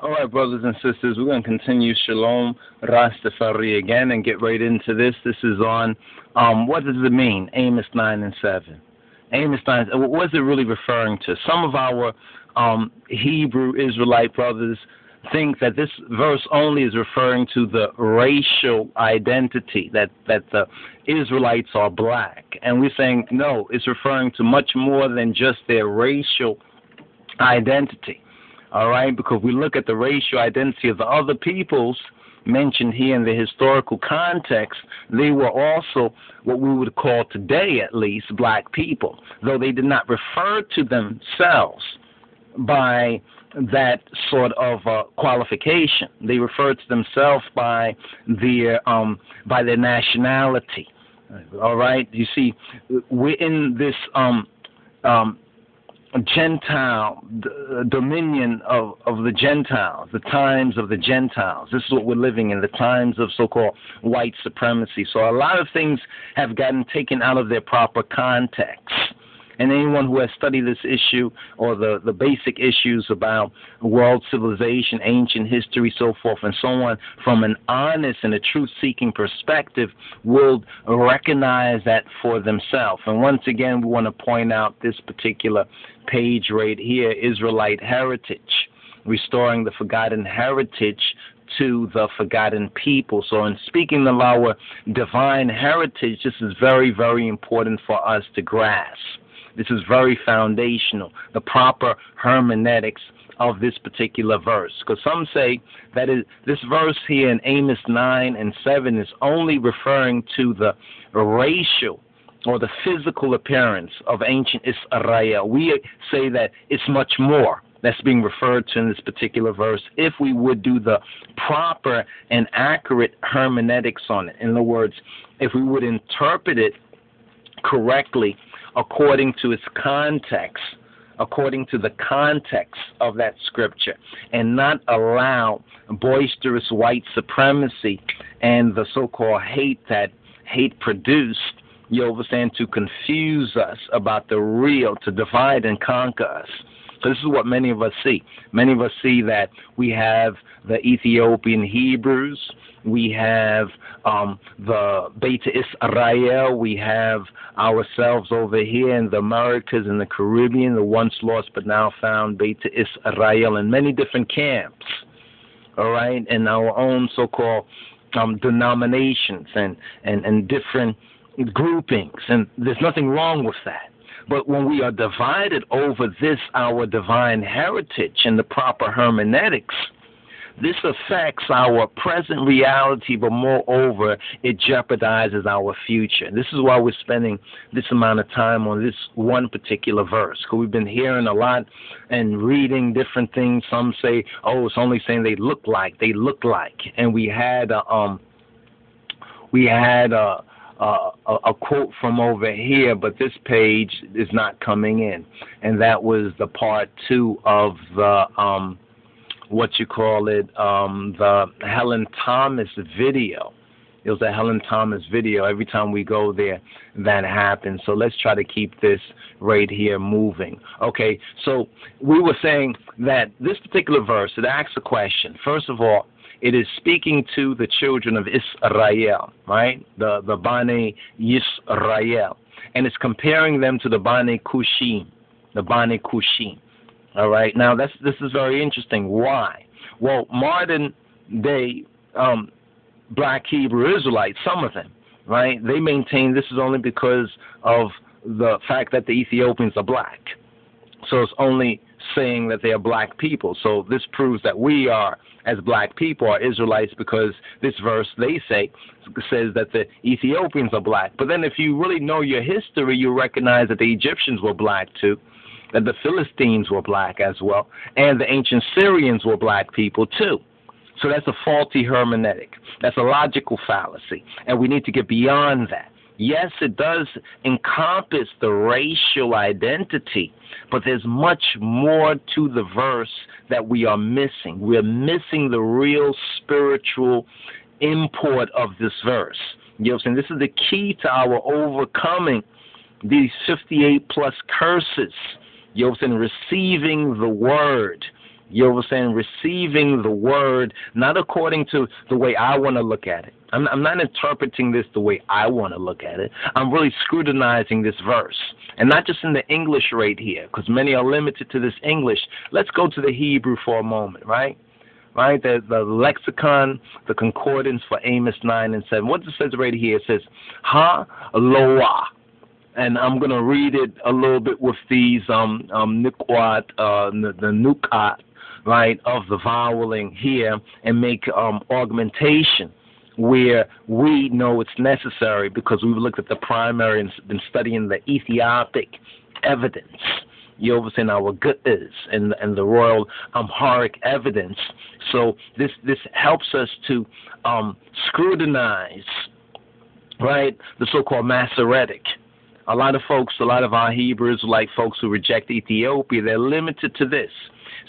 All right, brothers and sisters, we're going to continue Shalom Rastafari again and get right into this. This is on, what does it mean, Amos 9 and 7? Amos 9, what is it really referring to? Some of our Hebrew Israelite brothers think that this verse only is referring to the racial identity, that the Israelites are black. And we're saying, no, it's referring to much more than just their racial identity. All right, because we look at the racial identity of the other peoples mentioned here in the historical context, they were also what we would call today, at least, black people, though they did not refer to themselves by that sort of qualification. They referred to themselves by their nationality. All right, you see, we're in this Gentile dominion of the Gentiles, the times of the Gentiles. This is what we're living in, the times of so-called white supremacy. So a lot of things have gotten taken out of their proper context. And anyone who has studied this issue or the basic issues about world civilization, ancient history, so forth and so on, from an honest and a truth-seeking perspective, will recognize that for themselves. And once again, we want to point out this particular page right here, Israelite Heritage, Restoring the Forgotten Heritage to the Forgotten People. So in speaking of our divine heritage, this is very, very important for us to grasp. This is very foundational, the proper hermeneutics of this particular verse. Because some say that this verse here in Amos 9 and 7 is only referring to the racial or the physical appearance of ancient Israel. We say that it's much more that's being referred to in this particular verse if we would do the proper and accurate hermeneutics on it. In other words, if we would interpret it correctly, according to its context, according to the context of that scripture, and not allow boisterous white supremacy and the so-called hate that hate produced, you understand, to confuse us about the real, to divide and conquer us. So this is what many of us see. Many of us see that we have the Ethiopian Hebrews, we have the Beta Israel, we have ourselves over here in the Americas and the Caribbean, the once lost but now found Beta Israel, in many different camps, all right, and our own so-called denominations and different groupings, and there's nothing wrong with that. But when we are divided over this, our divine heritage and the proper hermeneutics, this affects our present reality, but moreover, it jeopardizes our future. This is why we're spending this amount of time on this one particular verse, because we've been hearing a lot and reading different things. Some say, oh, it's only saying they look like. And we had a quote from over here, but this page is not coming in. And that was the part two of the, the Helen Thomas video. It was a Helen Thomas video. Every time we go there, that happens. So let's try to keep this right here moving. Okay, so we were saying that this particular verse, it asks a question. First of all, it is speaking to the children of Israel, right? The Bnei Yisrael. And it's comparing them to the Bnei Kushim, All right? Now, this is very interesting. Why? Well, modern-day black Hebrew Israelites, some of them, right, they maintain this is only because of the fact that the Ethiopians are black. So it's only saying that they are black people. So this proves that we are, as black people, are Israelites, because this verse, they say, says that the Ethiopians are black. But then if you really know your history, you recognize that the Egyptians were black too, that the Philistines were black as well, and the ancient Syrians were black people too. So that's a faulty hermeneutic. That's a logical fallacy, and we need to get beyond that. Yes, it does encompass the racial identity, but there's much more to the verse that we are missing. We're missing the real spiritual import of this verse. You know what I'm saying? This is the key to our overcoming these 58+ curses. You know what I'm saying? Receiving the word. You know what I'm saying? Receiving the word, not according to the way I want to look at it. I'm not interpreting this the way I want to look at it. I'm really scrutinizing this verse. And not just in the English right here, because many are limited to this English. Let's go to the Hebrew for a moment, right? Right? The lexicon, the concordance for Amos 9 and 7. What it says right here, it says, ha-loah. And I'm going to read it a little bit with these nukwat, the nukat, right, of the voweling here, and make augmentation where we know it's necessary, because we've looked at the primary and been studying the Ethiopic evidence. You overseen our Ge'ez and the royal Amharic evidence. So this helps us to scrutinize, right, the so-called Masoretic. A lot of folks, a lot of our Hebrews, like folks who reject Ethiopia, they're limited to this.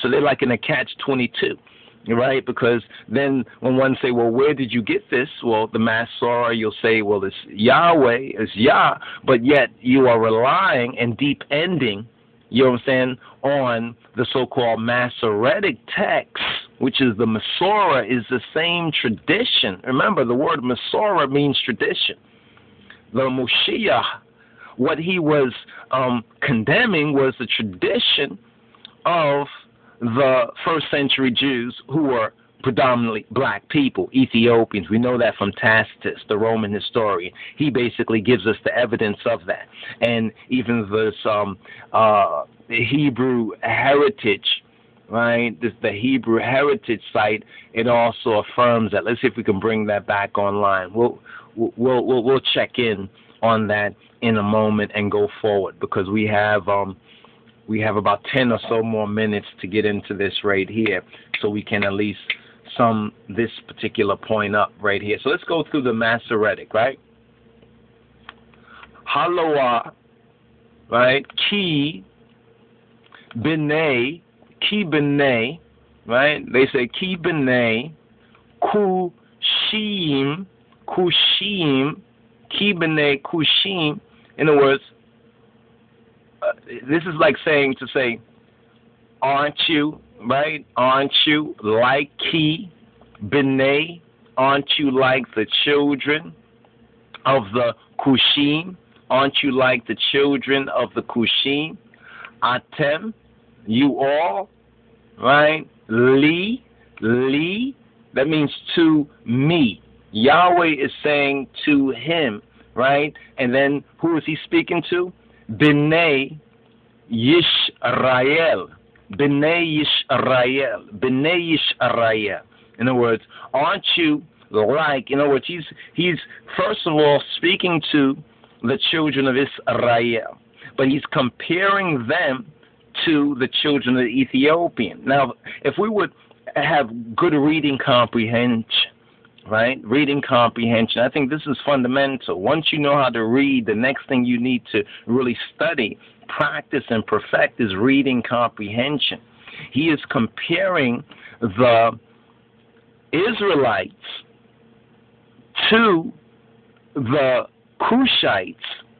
So they're like in a catch-22, right? Because then when one say, well, where did you get this? Well, the Masorah, you'll say, well, it's Yahweh, it's Yah, but yet you are relying and deep-ending, you know what I'm saying, on the so-called Masoretic text, which is the Masorah, is the same tradition. Remember, the word Masorah means tradition. The Moshiach, what he was condemning was the tradition of the first-century Jews, who were predominantly black people, Ethiopians. We know that from Tacitus, the Roman historian. He basically gives us the evidence of that. And even this Hebrew heritage, right, the Hebrew heritage site, it also affirms that. Let's see if we can bring that back online. We'll check in on that in a moment and go forward, because we have about 10 or so more minutes to get into this right here, so we can at least sum this particular point up right here. So let's go through the Masoretic, right? Haloah, right? Ki B'nai, right? They say Ki B'nai, Kushim, Ki B'nai Kushim. In other words, this is like saying to say, aren't you, right? Aren't you like Ki B'nai? Aren't you like the children of the Kushim? Aren't you like the children of the Kushim? Atem, you all, right? Li, that means to me. Yahweh is saying to him, right? And then who is he speaking to? Bnei Yisrael. In other words, aren't you like, in other words, he's first of all speaking to the children of Israel, but he's comparing them to the children of the Ethiopian. Now, if we would have good reading comprehension, right? Reading comprehension. I think this is fundamental. Once you know how to read, the next thing you need to really study, practice, and perfect is reading comprehension. He is comparing the Israelites to the Kushites.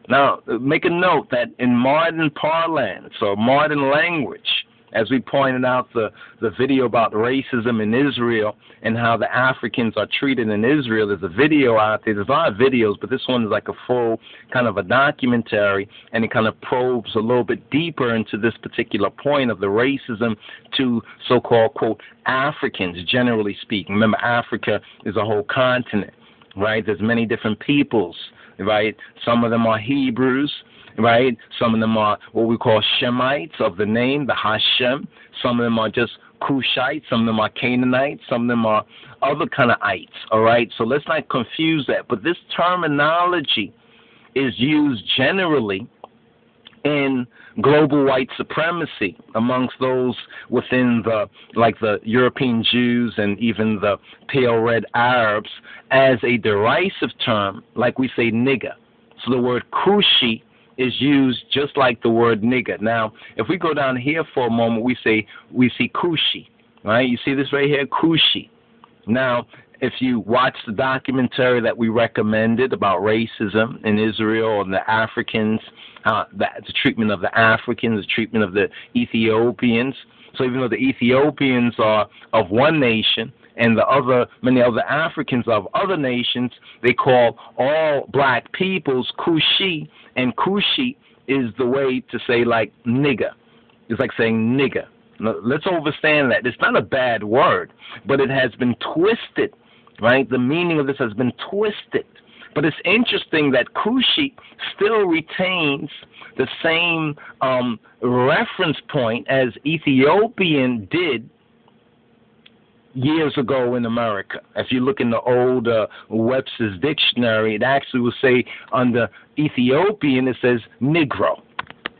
Now, make a note that in modern parlance or modern language, as we pointed out the video about racism in Israel and how the Africans are treated in Israel, there's a video out there. There's a lot of videos, but this one is like a full kind of a documentary, and it kind of probes a little bit deeper into this particular point of the racism to so-called, quote, Africans, generally speaking. Remember, Africa is a whole continent, right? There's many different peoples, right? Some of them are Hebrews, right? Some of them are what we call Shemites, of the name, the Hashem. Some of them are just Kushites. Some of them are Canaanites. Some of them are other kind of ites, all right? So let's not confuse that. But this terminology is used generally in global white supremacy amongst those within the European Jews and even the pale red Arabs as a derisive term, like we say nigger. So the word Kushi is used just like the word nigger. Now, if we go down here for a moment, we see Kuwshiy, right? You see this right here, Kuwshiy. Now, if you watch the documentary that we recommended about racism in Israel and the Africans, the treatment of the Africans, the treatment of the Ethiopians, So even though the Ethiopians are of one nation and the other, many other Africans are of other nations, they call all black peoples Kuwshiy, and Kuwshiy is the way to say like nigger. It's like saying nigger. Let's understand that. It's not a bad word, but it has been twisted, right? The meaning of this has been twisted. But it's interesting that Kuwshiy still retains the same reference point as Ethiopian did years ago in America. If you look in the old Webster's Dictionary, it actually will say under Ethiopian, it says Negro.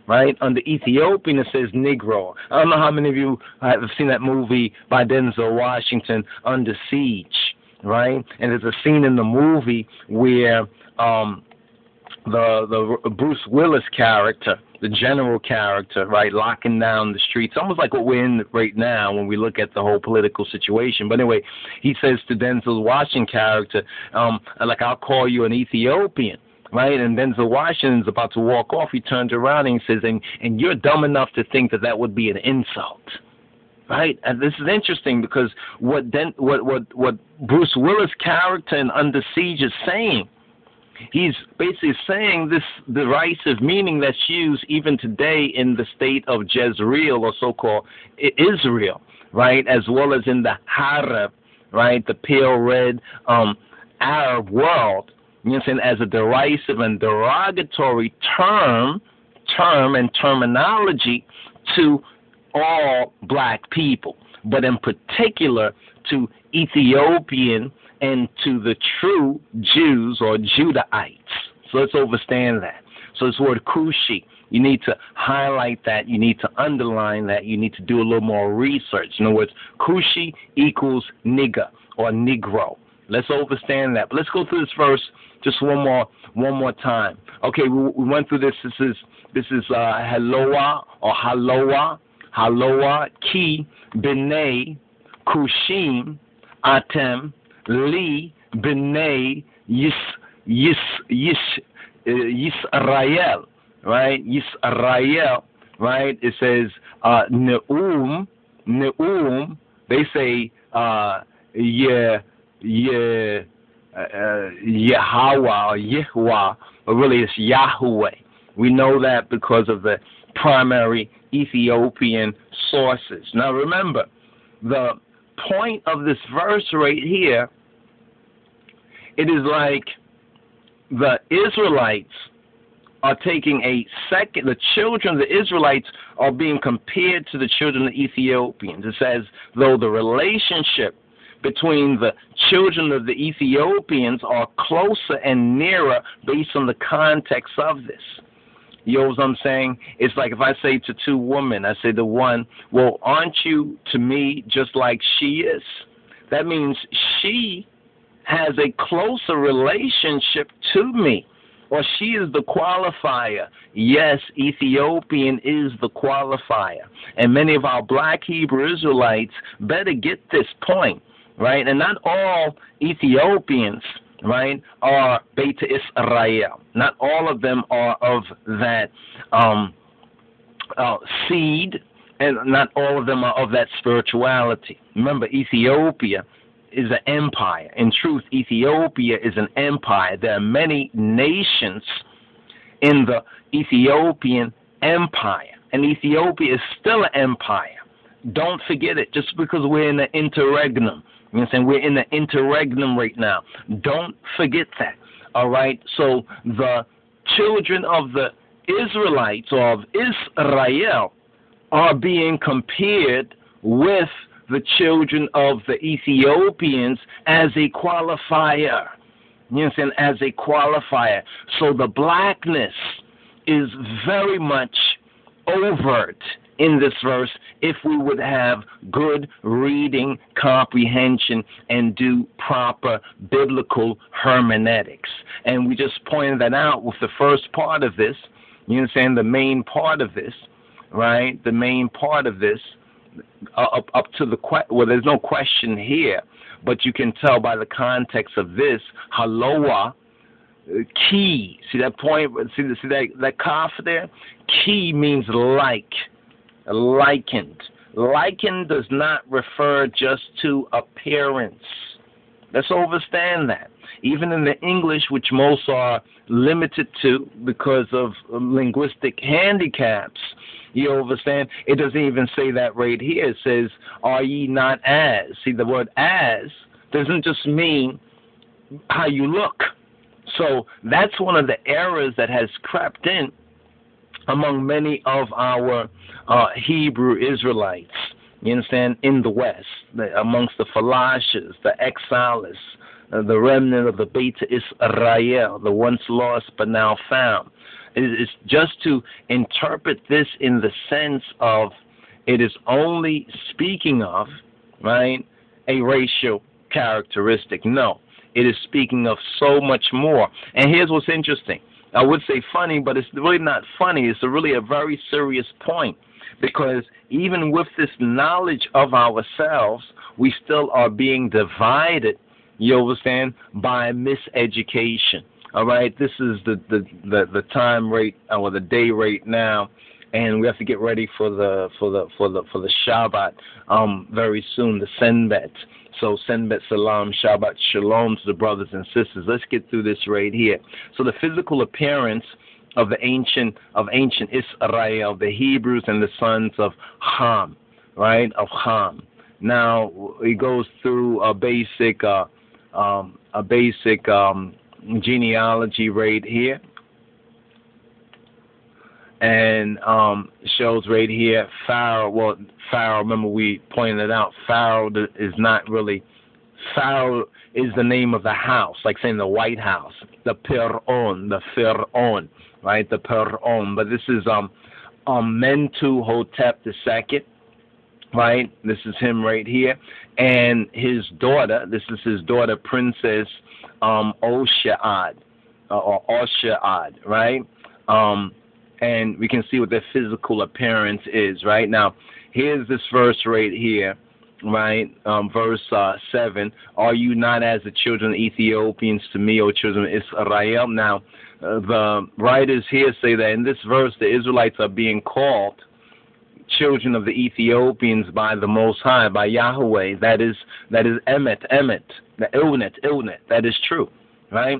Right? Under Ethiopian, it says Negro. I don't know how many of you have seen that movie by Denzel Washington, Under Siege, right? And there's a scene in the movie where the Bruce Willis character, the general character, right, locking down the streets, almost like what we're in right now when we look at the whole political situation. But anyway, he says to Denzel Washington character, like, I'll call you an Ethiopian. Right? And Denzel Washington's about to walk off. He turns around and he says, and you're dumb enough to think that that would be an insult. Right? And this is interesting because what Bruce Willis' character in Under Siege is saying, he's basically saying this derisive meaning that's used even today in the state of Jezreel, or so-called Israel, right? As well as in the Harab, right? The pale-red Arab world. You know what I'm saying, as a derisive and derogatory term and terminology to all black people, but in particular to Ethiopian and to the true Jews or Judahites. So let's understand that. So this word Kuwshiy, you need to highlight that. You need to underline that. You need to do a little more research. In other words, Kuwshiy equals nigger or Negro. Let's understand that. But let's go through this verse just one more time. Okay, we went through this. This is Haloa or Haloa ki Bnei Kushim atem li Bnei Yisrael, right? Yisrael, right? It says neum. They say yeah. Yahweh, but really it's Yahweh. We know that because of the primary Ethiopian sources. Now remember, the point of this verse right here, it is like the Israelites are taking the children of the Israelites are being compared to the children of the Ethiopians. It's as though the relationship between the children of the Ethiopians are closer and nearer based on the context of this. You know what I'm saying? It's like if I say to two women, I say to one, well, aren't you to me just like she is? That means she has a closer relationship to me, or she is the qualifier. Yes, Ethiopian is the qualifier. And many of our black Hebrew Israelites better get this point. Right? And not all Ethiopians, right, are Beta Israel. Not all of them are of that seed, and not all of them are of that spirituality. Remember, Ethiopia is an empire. In truth, Ethiopia is an empire. There are many nations in the Ethiopian empire, and Ethiopia is still an empire. Don't forget it. Just because we're in the interregnum, you know what I'm saying? We're in the interregnum right now. Don't forget that. All right? So the children of the Israelites or of Israel are being compared with the children of the Ethiopians as a qualifier. You know what I'm saying? As a qualifier. So the blackness is very much overt in this verse, if we would have good reading comprehension and do proper biblical hermeneutics. And we just pointed that out with the first part of this, you understand, the main part of this, right? The main part of this, up to the question, well, there's no question here, but you can tell by the context of this, Haloa, key. See that point? See that kaf there? Key means like. Likened, Lichen does not refer just to appearance. Let's understand that. Even in the English, which most are limited to because of linguistic handicaps, you understand, it doesn't even say that right here. It says, are ye not as? See, the word as doesn't just mean how you look. So that's one of the errors that has crept in among many of our Hebrew Israelites, you understand, in the West, amongst the Falashas, the exiles, the remnant of the Beta Israel, the once lost but now found. It's just to interpret this in the sense of it is only speaking of, right, a racial characteristic. No, it is speaking of so much more. And here's what's interesting. I would say funny, but it's really not funny. It's really a very serious point, because even with this knowledge of ourselves, we still are being divided, you understand, by miseducation. All right, this is the time rate or the day rate now, and we have to get ready for the Shabbat very soon, the Senbet. So Senbet Salam, Shabbat Shalom to the brothers and sisters. Let's get through this right here. So the physical appearance of ancient Israel, the Hebrews and the sons of Ham, right, of Ham. Now it goes through a basic genealogy right here, and shows right here Pharaoh. Well, Pharaoh, remember we pointed it out, Pharaoh is the name of the house, like saying the White House, the Pharaoh, right, the Pharaoh. But this is Mentuhotep II, right? This is him right here, and his daughter. This is his daughter, Princess Oshaad, right? And we can see what their physical appearance is, right? Now, here's this verse right here, right? Verse 7, are you not as the children of Ethiopians to me, O children of Israel? Now, the writers here say that in this verse, the Israelites are being called children of the Ethiopians by the Most High, by Yahweh. That is Emet, the Ilnet, that is true, right?